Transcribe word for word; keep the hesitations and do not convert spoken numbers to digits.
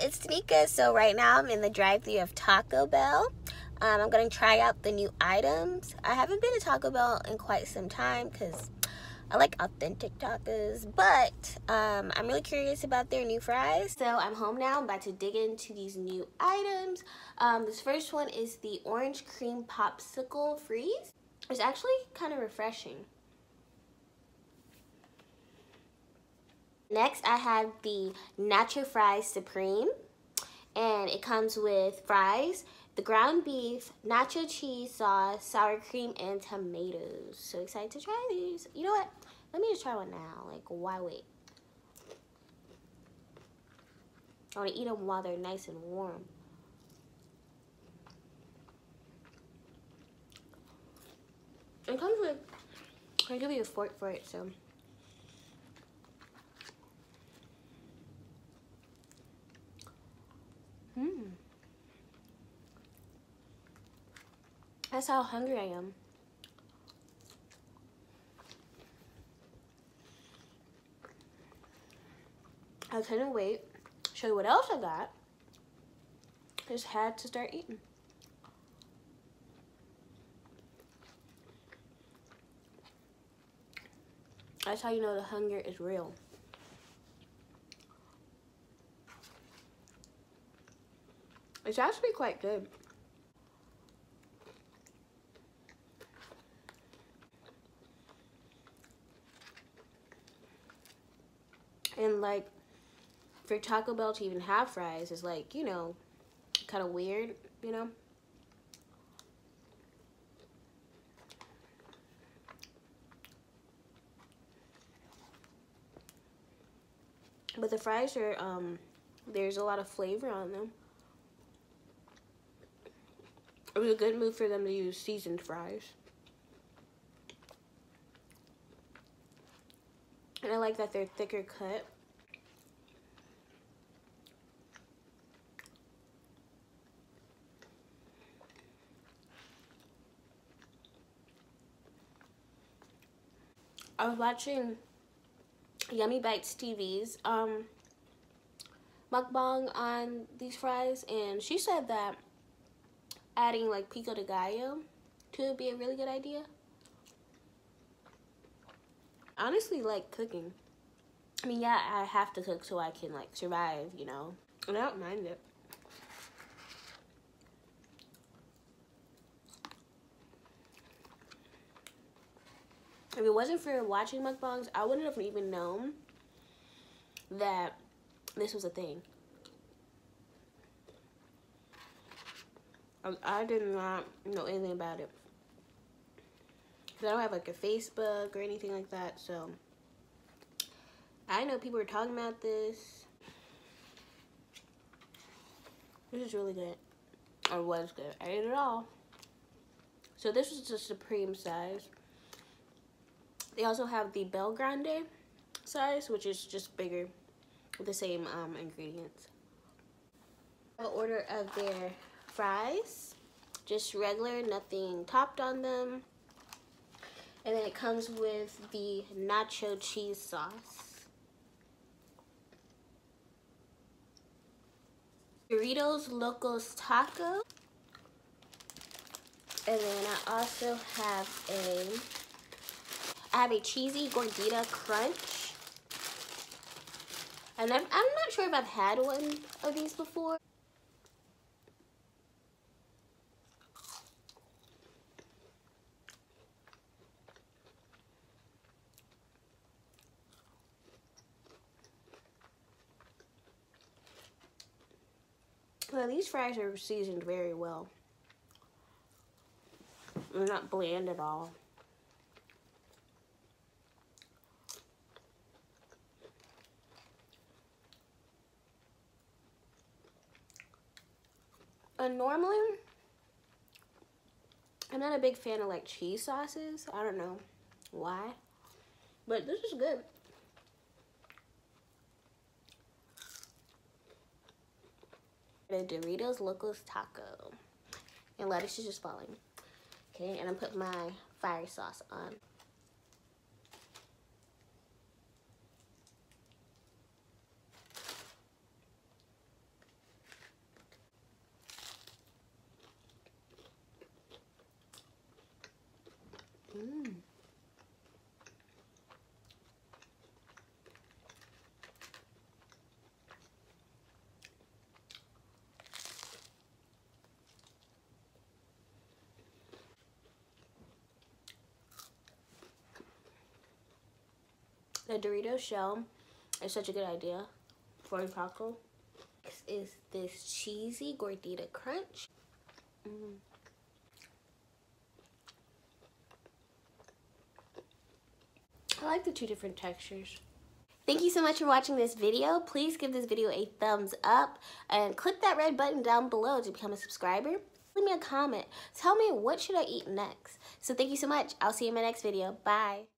it's Tanika. So right now I'm in the drive-thru of Taco Bell. Um, I'm going to try out the new items. I haven't been to Taco Bell in quite some time because I like authentic tacos, but um, I'm really curious about their new fries. So I'm home now. I'm about to dig into these new items. Um, this first one is the Orange Cream Popsicle Freeze. It's actually kind of refreshing. Next, I have the Nacho Fries Supreme, and it comes with fries, the ground beef, nacho cheese sauce, sour cream, and tomatoes. So excited to try these. You know what? Let me just try one now. Like, why wait? I want to eat them while they're nice and warm. It comes with, I'll give you a fork for it, so. Mmm. That's how hungry I am. I couldn't wait. Show you what else I got. Just had to start eating. That's how you know the hunger is real. It's actually quite good. And like, for Taco Bell to even have fries is like, you know, kind of weird, you know? But the fries are, um, there's a lot of flavor on them. It was a good move for them to use seasoned fries. And I like that they're thicker cut. I was watching Yummy Bites T V's um, mukbang on these fries, and she said that adding like pico de gallo to it would be a really good idea. Honestly, like cooking. I mean, yeah, I have to cook so I can like survive, you know, and I don't mind it. If it wasn't for watching mukbangs, I wouldn't have even known that this was a thing. I did not know anything about it. I don't have like a Facebook or anything like that, so I know people are talking about this. This is really good, or was good. I ate it all. So this was the supreme size. They also have the Bell Grande size, which is just bigger with the same um, ingredients. I have an order of their fries, just regular, nothing topped on them. And then it comes with the nacho cheese sauce. Doritos Locos Taco. And then I also have a, I have a Cheesy Gordita Crunch. And I'm, I'm not sure if I've had one of these before. Well, these fries are seasoned very well. They're not bland at all. And normally, I'm not a big fan of like cheese sauces. I don't know why, but this is good. The Doritos Locos Taco, and lettuce is just falling. Okay, and I put my fire sauce on. The Dorito shell is such a good idea for a taco. Next is this Cheesy Gordita Crunch. Mm. I like the two different textures. Thank you so much for watching this video. Please give this video a thumbs up and click that red button down below to become a subscriber. Leave me a comment. Tell me what should I eat next. So thank you so much. I'll see you in my next video. Bye.